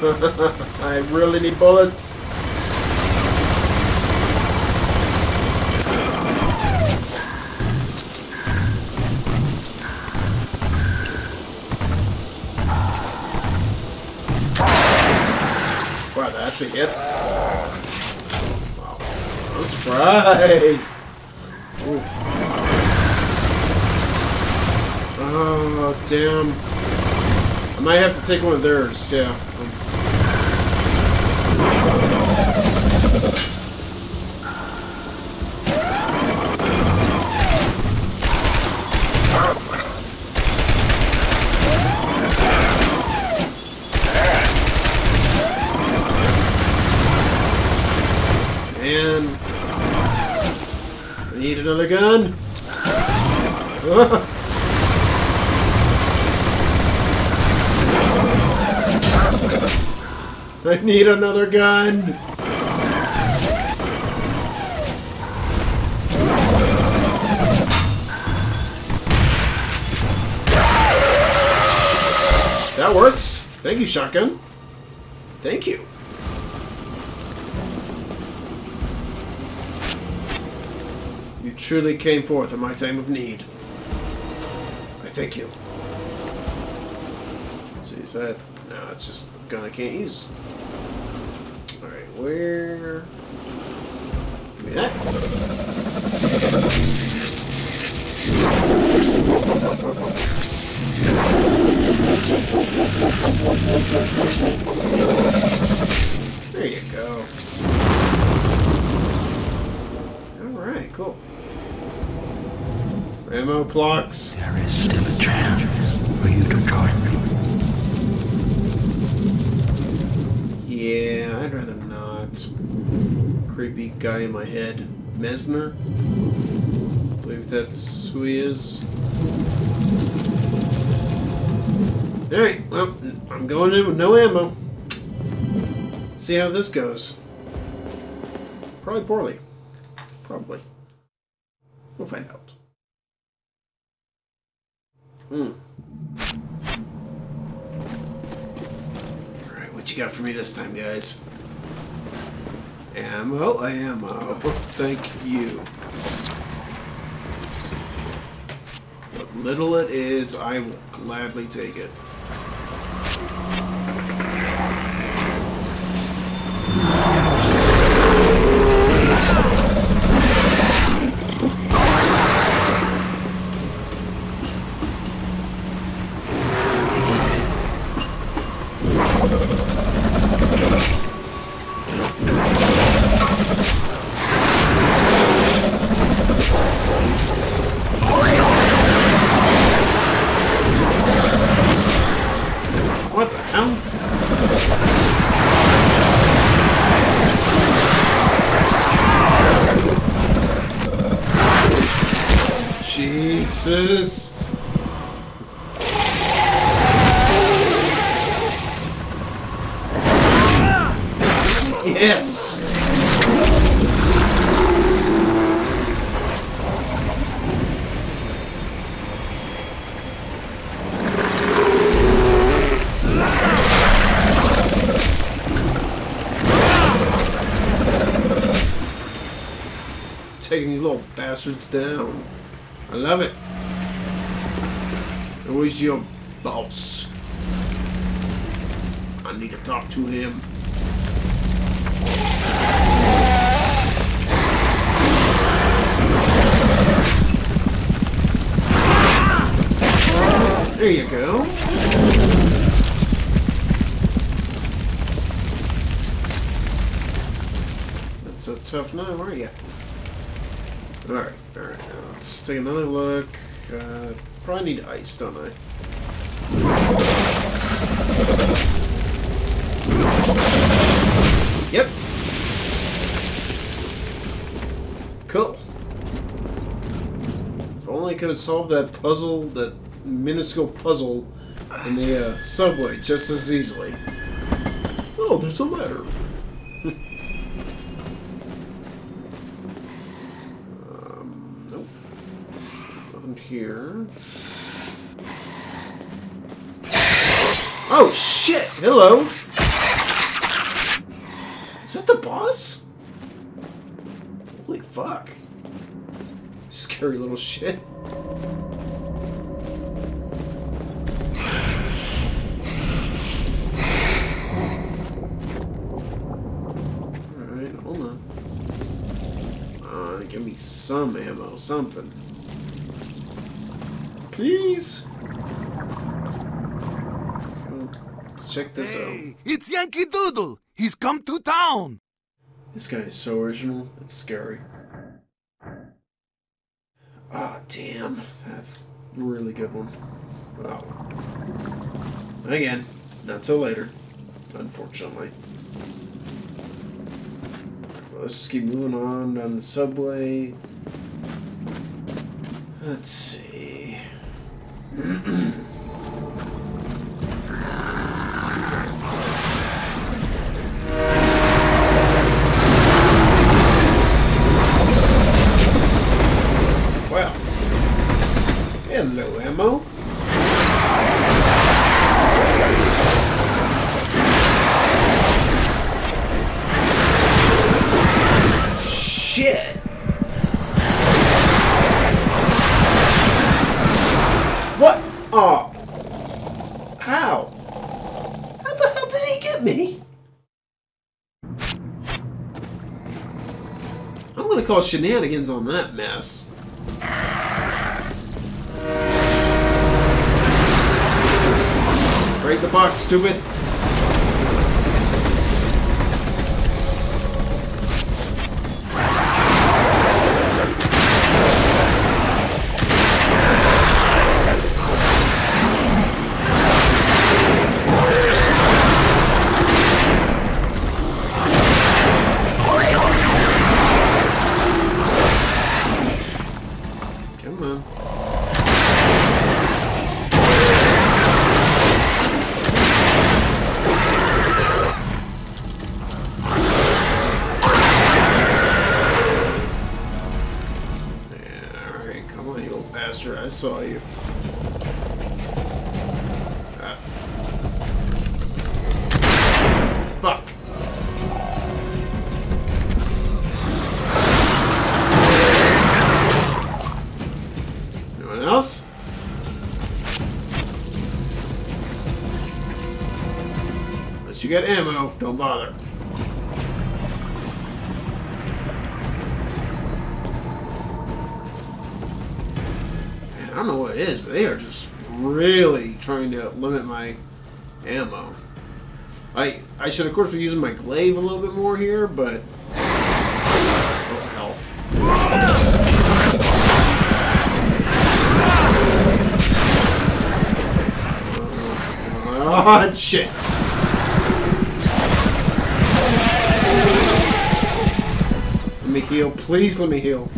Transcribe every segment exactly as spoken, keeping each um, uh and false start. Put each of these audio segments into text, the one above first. I really need bullets. Wow, that actually hit. Wow. I'm surprised. Oof. Oh, damn. I might have to take one of theirs, yeah. Man. I need another gun. I need another gun! That works! Thank you, shotgun. Thank you. You truly came forth in my time of need. I thank you. Let's see, is that... No, it's just a gun I can't use. Alright, where... Give me that. There you go. Alright, cool. Ammo blocks. There is still a chance for you to join me. Yeah, I'd rather not. Creepy guy in my head. Mesner? I believe that's who he is. Alright, well, I'm going in with no ammo. Let's see how this goes. Probably poorly. Probably. We'll find out. Hmm. What you got for me this time, guys? Ammo, ammo. Thank you. What little it is, I will gladly take it. Jesus! Yes! Taking these little bastards down. I love it. Where's your boss? I need to talk to him. There you go. That's a tough nut, are you? Alright, alright. Let's take another look. Uh, Probably need ice, don't I? Yep. Cool. If only I could have solved that puzzle, that minuscule puzzle in the uh, subway just as easily. Oh, there's a ladder. um, nope. Nothing here. Oh shit! Hello! the boss? Holy fuck. Scary little shit. Alright, hold on. Uh, give me some ammo, something. Please! Let's check this hey, out. It's Yankee Doodle! He's come to town! This guy is so original, it's scary. Ah, oh, damn. That's a really good one. Wow. Again, not till later, unfortunately. Well, let's just keep moving on down the subway. Let's see. Hello, ammo. Shit. What? Oh. How? How the hell did he get me? I'm gonna call shenanigans on that mess. Break the box, stupid! I saw you. Ah. Fuck. Anyone else? Unless you get ammo, don't bother. I don't know what it is, but they are just really trying to limit my ammo. I I should of course be using my glaive a little bit more here, but oh hell! Oh shit! Let me heal, please. Let me heal.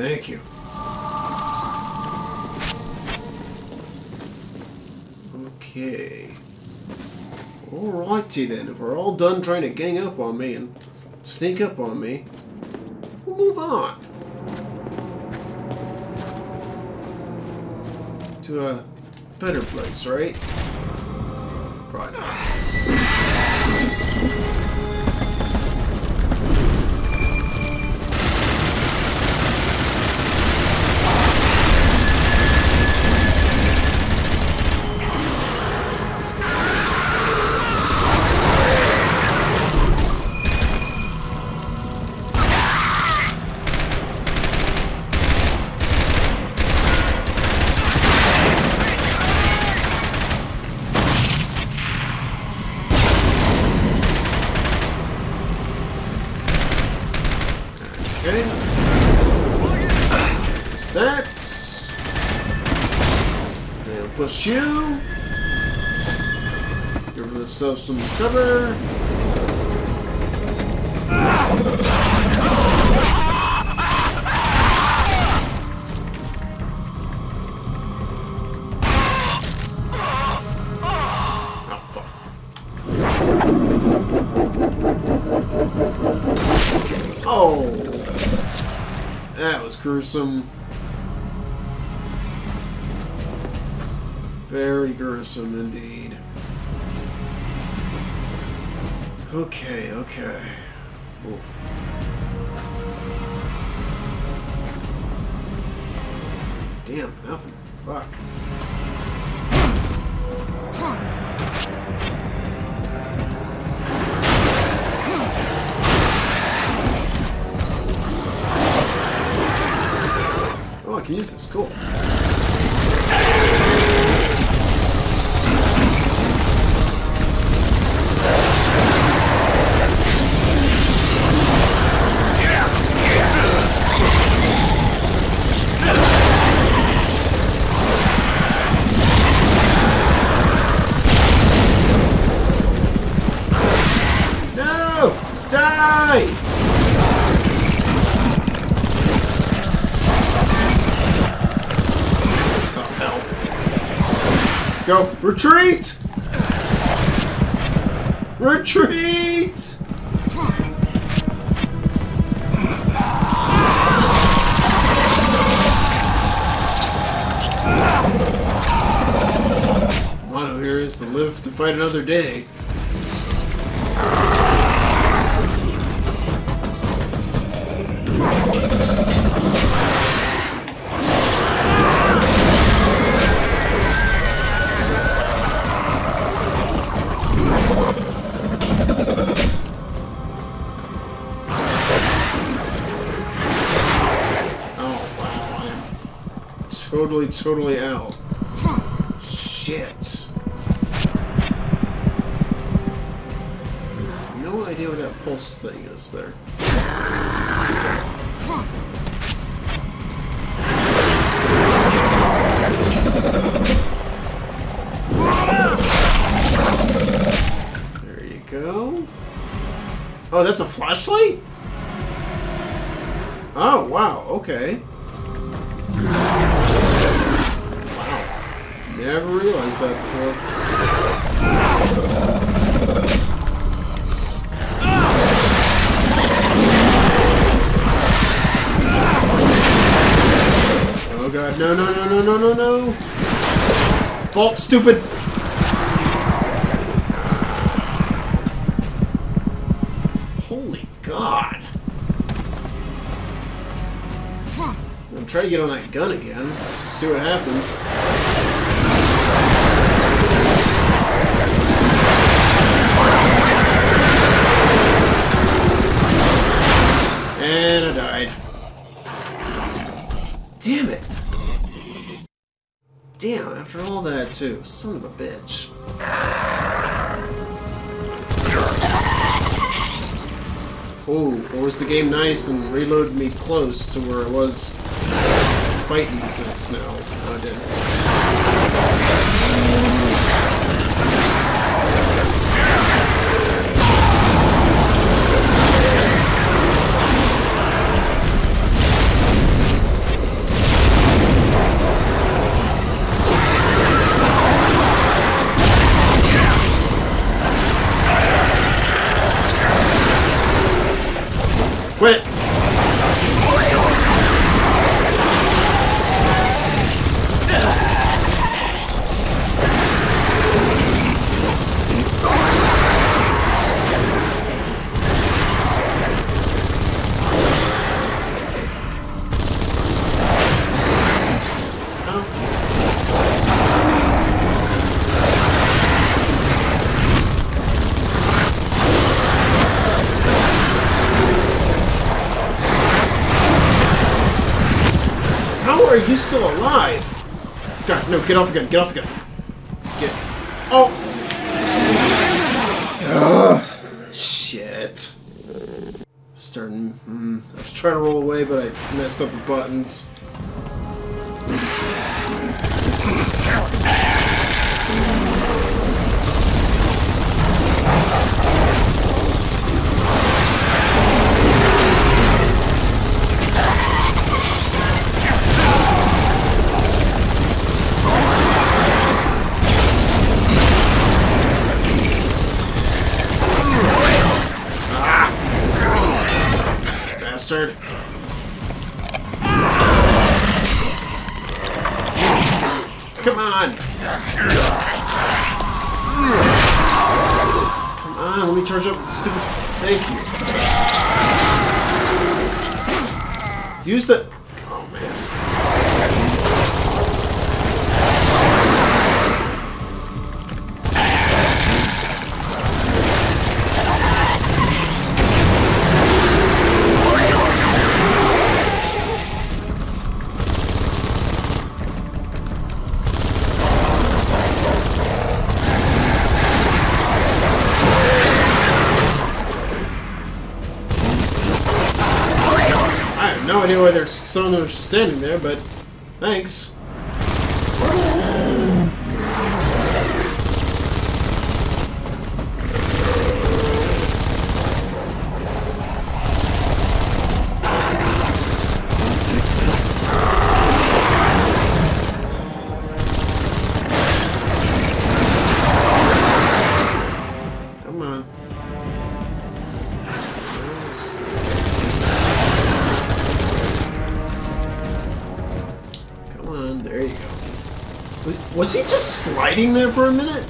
Thank you. Okay. Alrighty then, if we're all done trying to gang up on me and sneak up on me, we'll move on. To a better place, right? Probably not. You give yourself some cover. Oh fuck. Oh, that was gruesome. Very gruesome indeed. Okay, okay. Oof. Damn, nothing. Fuck. Oh, I can use this. Cool. Go. Retreat! Retreat! Motto here is to live to fight another day. Totally, totally out. Shit. No idea what that pulse thing is there. There you go. Oh, that's a flashlight? Oh, wow, okay. Never realized that before. Oh god, no, no, no, no, no, no, no! Vault, stupid! Holy god! I'm gonna try to get on that gun again. Let's see what happens. And I died. Damn it. Damn, after all that too. Son of a bitch. Oh, or was the game nice and reloaded me close to where I was fighting these things? No, I didn't. Quit! You're still alive! God, no, get off the gun, get off the gun! Get... Oh! Ugh, shit. Starting... Mm, I was trying to roll away, but I messed up the buttons. Bastard. Come on! Come Ah, let me charge up with the stupid... Thank you. Use the... Oh, anyway, there's some of them are standing there, but thanks. Was he just sliding there for a minute?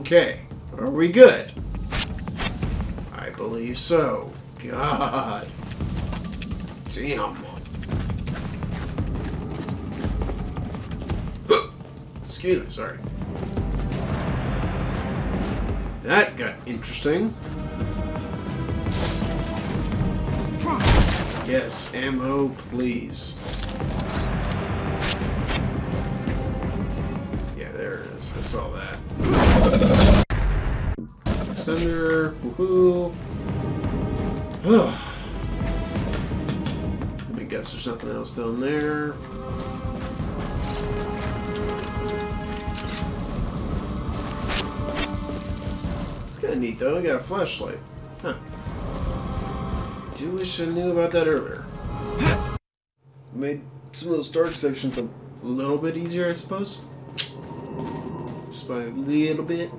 Okay. Are we good? I believe so. God. Damn. Excuse me, sorry. That got interesting. Yes, ammo, please. Yeah, there it is. I saw that. Thunder, woohoo. Let me guess, there's nothing else down there. It's kind of neat, though. I got a flashlight. Huh. I do wish I knew about that earlier. Made some of those dark sections a little bit easier, I suppose. Just by a little bit.